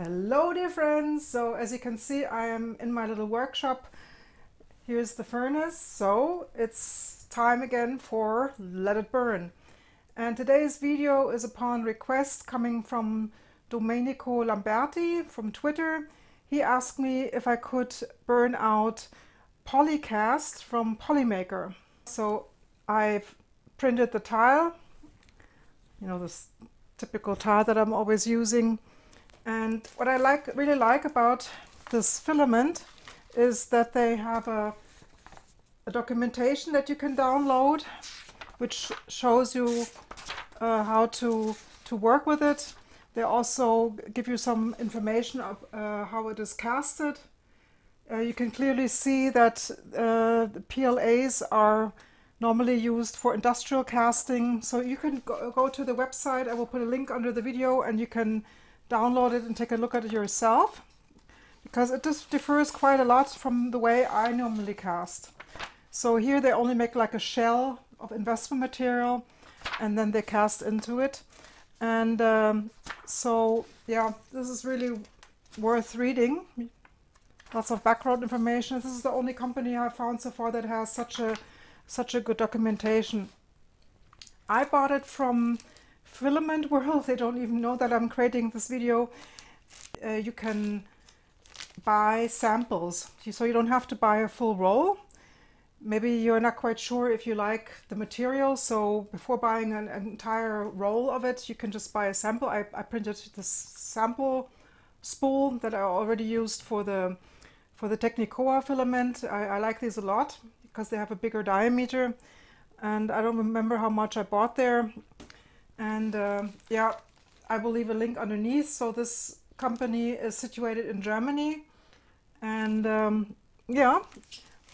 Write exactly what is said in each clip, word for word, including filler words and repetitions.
Hello dear friends. So as you can see, I am in my little workshop. Here's the furnace. So it's time again for Let It Burn, and today's video is upon request coming from Domenico Lamberti from Twitter. He asked me if I could burn out PolyCast from Polymaker. So I've printed the tile, you know, this typical tile that I'm always using. And what I like, really like about this filament is that they have a, a documentation that you can download, which shows you uh, how to, to work with it. They also give you some information of uh, how it is casted. Uh, you can clearly see that uh, the P L As are normally used for industrial casting. So you can go, go to the website. I will put a link under the video and you can download it and take a look at it yourself, because it just differs quite a lot from the way I normally cast. So here they only make like a shell of investment material and then they cast into it. And um, so yeah, this is really worth reading. Lots of background information. This is the only company I found so far that has such a such a good documentation. I bought it from Filament World. They don't even know that I'm creating this video. Uh, you can buy samples, so you don't have to buy a full roll. Maybe you're not quite sure if you like the material, so before buying an, an entire roll of it, you can just buy a sample. I, I printed this sample spool that I already used for the for the Technicoa filament. I, I like these a lot because they have a bigger diameter, and I don't remember how much I bought there. And uh, yeah, I will leave a link underneath. So this company is situated in Germany, and um, yeah,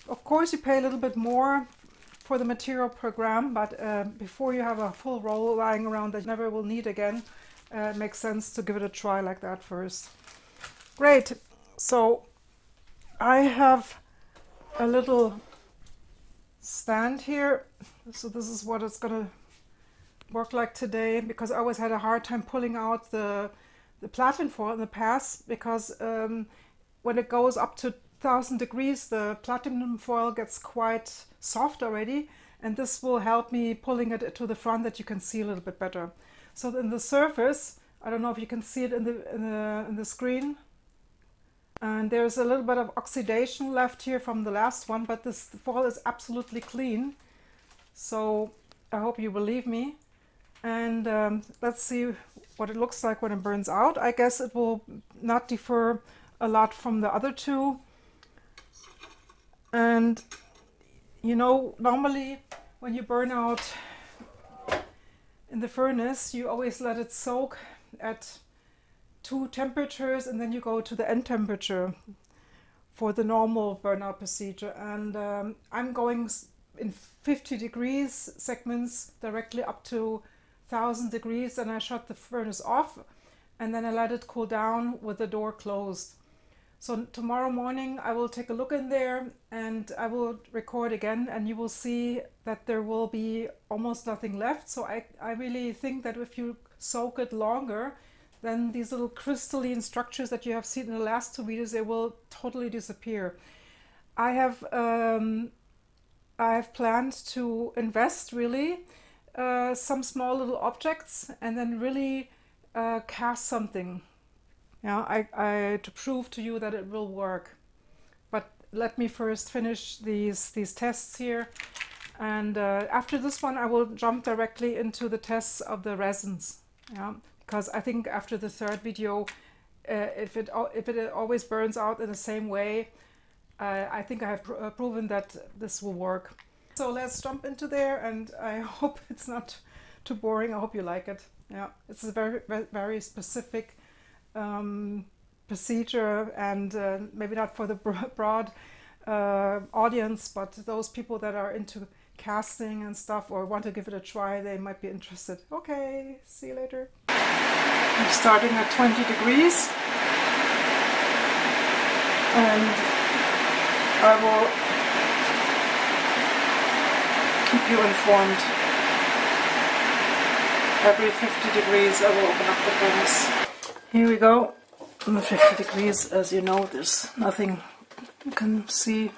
of course you pay a little bit more for the material per gram, but uh, before you have a full roll lying around that you never will need again, uh, it makes sense to give it a try like that first. Great. So I have a little stand here. So this is what it's gonna work like today, because I always had a hard time pulling out the, the platen foil in the past, because um, when it goes up to one thousand degrees the platinum foil gets quite soft already, and this will help me pulling it to the front that you can see a little bit better. So in the surface, I don't know if you can see it in the, in the, in the screen, and there's a little bit of oxidation left here from the last one, but this foil is absolutely clean, so I hope you believe me. And um, let's see what it looks like when it burns out. I guess it will not differ a lot from the other two. And you know, normally when you burn out in the furnace, you always let it soak at two temperatures and then you go to the end temperature for the normal burnout procedure. And um, I'm going in fifty degrees segments directly up to one thousand degrees, and I shut the furnace off and then I let it cool down with the door closed. So tomorrow morning I will take a look in there and I will record again, and you will see that there will be almost nothing left. So I, I really think that if you soak it longer, then these little crystalline structures that you have seen in the last two videos, they will totally disappear. I have um, I have planned to invest really uh, some small little objects and then really uh, cast something. Yeah, I, I to prove to you that it will work. But let me first finish these these tests here, and uh, after this one I will jump directly into the tests of the resins. Yeah, because I think after the third video, uh, if it if it always burns out in the same way, Uh, I think I have pr uh, proven that this will work. So let's jump into there, and I hope it's not too boring. I hope you like it. Yeah, it's a very, very specific um, procedure, and uh, maybe not for the broad uh, audience, but those people that are into casting and stuff or want to give it a try, they might be interested. Okay, see you later. I'm starting at twenty degrees, and I will keep you informed. Every fifty degrees I will open up the furnace. Here we go. one hundred fifty degrees, as you know, there's nothing you can see.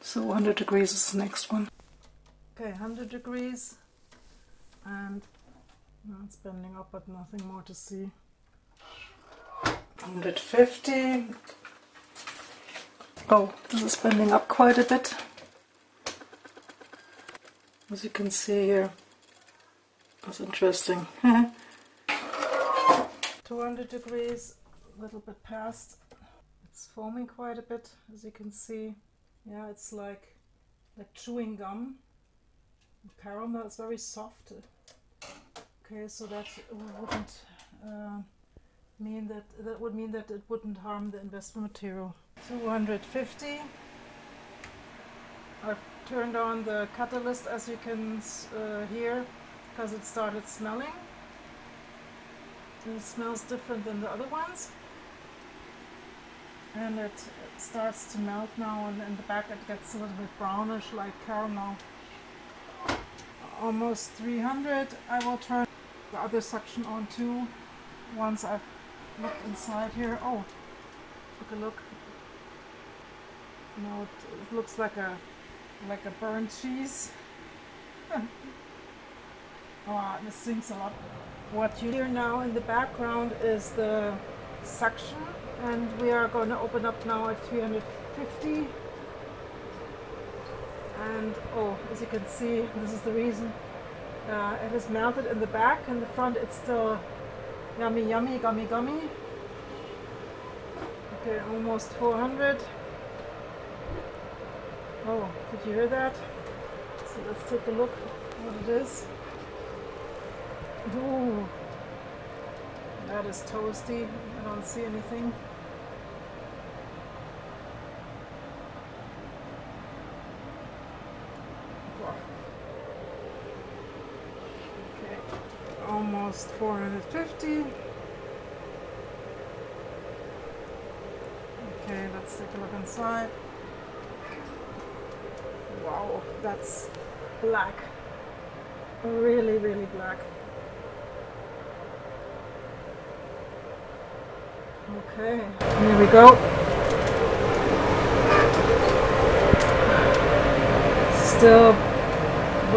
So one hundred degrees is the next one. Okay, one hundred degrees, and now it's bending up, but nothing more to see. one hundred fifty. Oh, this is bending up quite a bit, as you can see here. That's interesting. two hundred degrees, a little bit past. It's foaming quite a bit, as you can see. Yeah, it's like like chewing gum. The caramel is very soft. Okay, so that wouldn't uh, mean that that would mean that it wouldn't harm the investment material. two hundred fifty. I've turned on the catalyst, as you can uh, hear, because it started smelling. And it smells different than the other ones, and it starts to melt now, and in the back it gets a little bit brownish, like caramel. Almost three hundred. I will turn the other section on too once I've looked inside here. Oh, look a look. No, it, it looks like a like a burnt cheese. Oh, this sinks a lot. What you hear now in the background is the suction, and we are going to open up now at three hundred fifty. And oh, as you can see, this is the reason uh, it is melted in the back. In the front, it's still yummy, yummy, gummy, gummy. Okay, almost four hundred. Oh, did you hear that? So let's take a look what it is. Ooh, that is toasty. I don't see anything. Okay, almost four hundred fifty. Okay, let's take a look inside. Wow, that's black. Really, really black. Okay, here we go. Still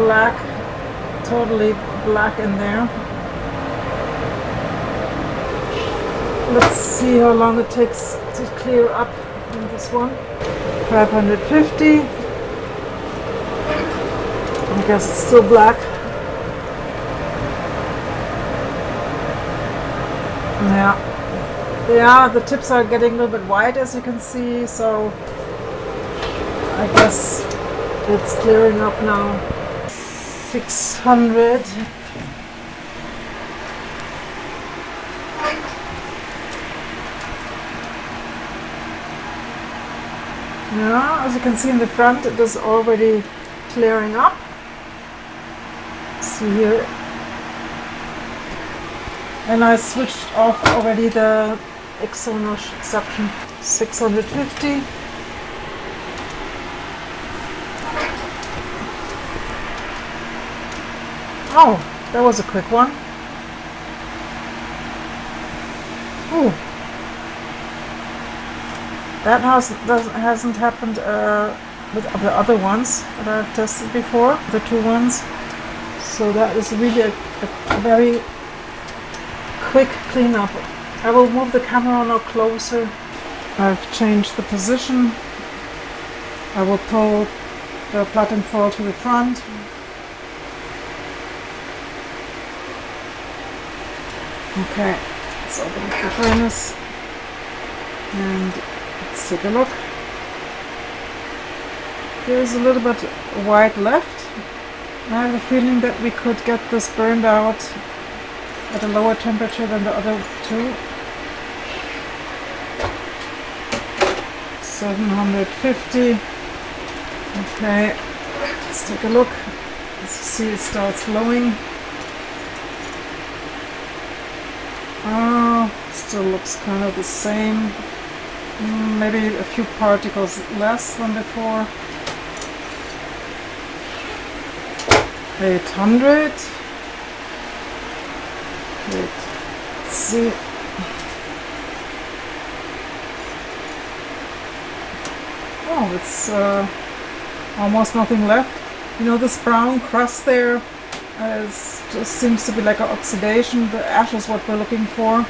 black, totally black in there. Let's see how long it takes to clear up in this one. five hundred fifty. I guess it's still black. Yeah. Yeah, the tips are getting a little bit white, as you can see, so I guess it's clearing up now. six hundred. Yeah, as you can see in the front, it is already clearing up. See here. And I switched off already the external suction. six hundred fifty. Oh, that was a quick one. Ooh, that has, doesn't, hasn't happened uh, with the other ones that I've tested before, the two ones. So that is really a, a very quick cleanup. I will move the camera now closer. I've changed the position. I will pull the platen foil to the front. Okay, let's open up the furnace and let's take a look. There's a little bit white left. I have a feeling that we could get this burned out at a lower temperature than the other two. seven hundred fifty. Okay, let's take a look. As you see, it starts glowing. Oh, still looks kind of the same. Maybe a few particles less than before. eight hundred. Let's see. Oh, it's uh, almost nothing left. You know, this brown crust there uh, just seems to be like an oxidation. The ash is what we're looking for.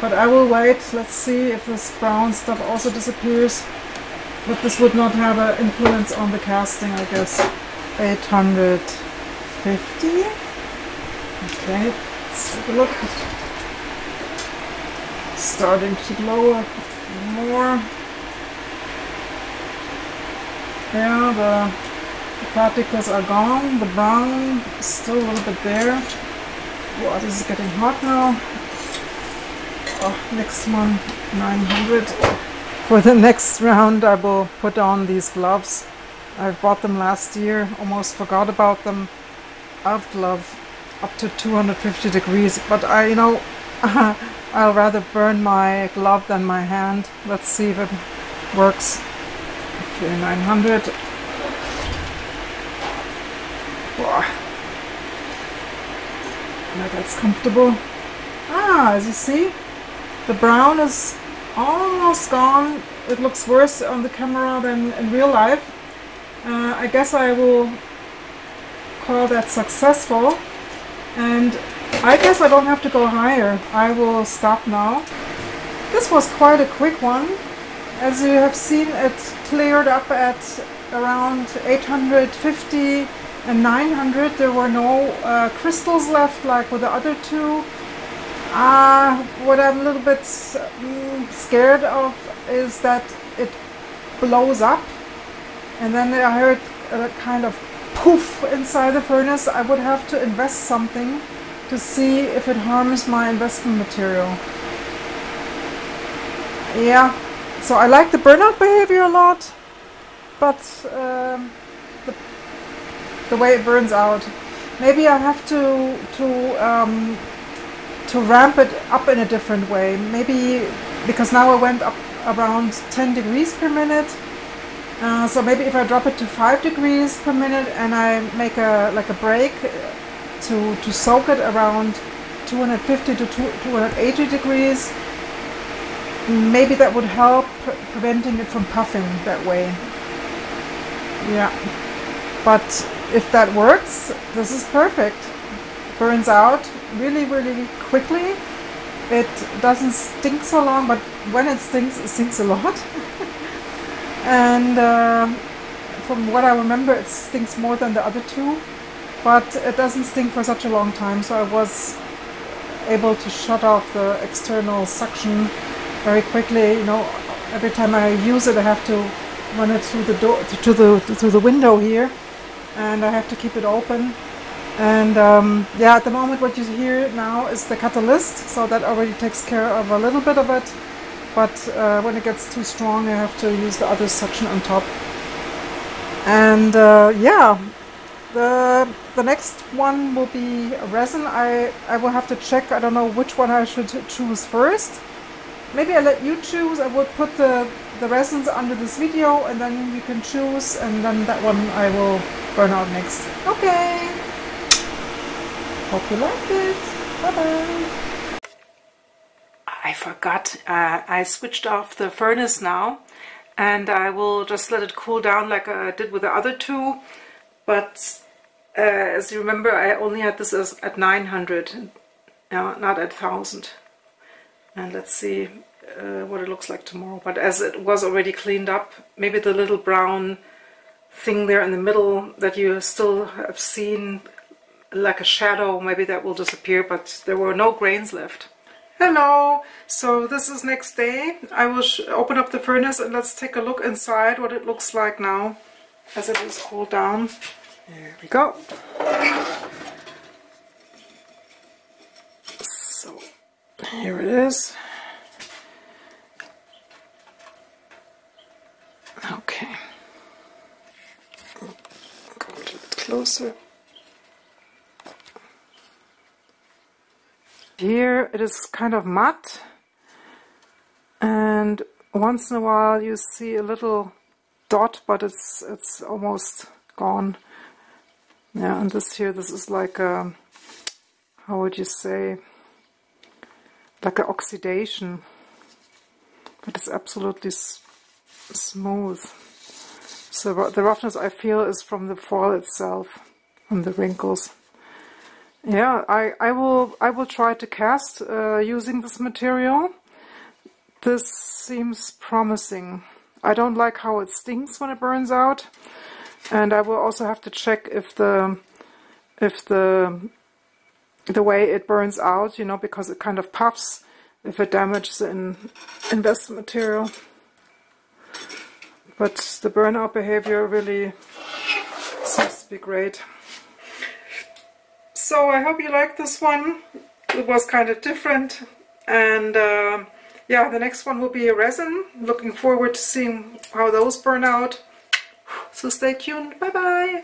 But I will wait. Let's see if this brown stuff also disappears. But this would not have an influence on the casting, I guess. eight hundred fifty. Okay, let's take a look. Starting to glow a bit more. Yeah, the, the particles are gone. The brown is still a little bit there. Wow, this is getting hot now. Oh, next one, nine hundred. For the next round, I will put on these gloves. I bought them last year, almost forgot about them. I've glove up to two hundred fifty degrees, but I, you know, I'll rather burn my glove than my hand. Let's see if it works. Okay, nine hundred. Wow. Now that's comfortable. Ah, as you see, the brown is almost gone. It looks worse on the camera than in real life. Uh, I guess I will call that successful, and I guess I don't have to go higher. I will stop now. This was quite a quick one. As you have seen, it cleared up at around eight hundred fifty and nine hundred. There were no uh, crystals left like with the other two. Uh, what I'm a little bit um, scared of is that it blows up. And then I heard a kind of poof inside the furnace. I would have to invest something to see if it harms my investment material. Yeah, so I like the burnout behavior a lot, but um, the, the way it burns out. Maybe I have to to um, to ramp it up in a different way. Maybe because now I went up around ten degrees per minute. Uh, so maybe if I drop it to five degrees per minute and I make a like a break to to soak it around two hundred fifty to two hundred eighty degrees, maybe that would help pre preventing it from puffing that way. Yeah, but if that works, this is perfect. Burns out really really quickly. It doesn't stink so long, but when it stinks, it stinks a lot. And uh, from what I remember, it stinks more than the other two, but it doesn't stink for such a long time, so I was able to shut off the external suction very quickly. You know, every time I use it, I have to run it through the door, to the through the window here, and I have to keep it open. And um, yeah, at the moment, what you hear now is the catalyst, so that already takes care of a little bit of it. But uh, when it gets too strong, I have to use the other suction on top. And uh, yeah, the the next one will be resin. I, I will have to check. I don't know which one I should choose first. Maybe I let you choose. I will put the, the resins under this video, and then you can choose. And then that one I will burn out next. Okay. Hope you liked it. Bye-bye. I forgot, uh, I switched off the furnace now, and I will just let it cool down like I did with the other two. But uh, as you remember, I only had this as at nine hundred, uh, not at one thousand. And let's see uh, what it looks like tomorrow. But as it was already cleaned up, maybe the little brown thing there in the middle that you still have seen like a shadow, maybe that will disappear, but there were no grains left. Hello! So this is next day. I will sh open up the furnace and let's take a look inside what it looks like now as it is cooled down. Here we go. So here it is. Okay. Go a little bit closer. Here it is kind of matte, and once in a while you see a little dot, but it's it's almost gone. Yeah, and this here, this is like a, how would you say, like an oxidation, but it's absolutely s smooth. So the roughness I feel is from the fall itself, from the wrinkles. Yeah, I, I will I will try to cast uh, using this material. This seems promising. I don't like how it stinks when it burns out, and I will also have to check if the if the the way it burns out, you know, because it kind of puffs, if it damages in investment material. But the burnout behavior really seems to be great. So I hope you like this one. It was kind of different, and uh, yeah, the next one will be a resin. Looking forward to seeing how those burn out. So stay tuned. Bye bye.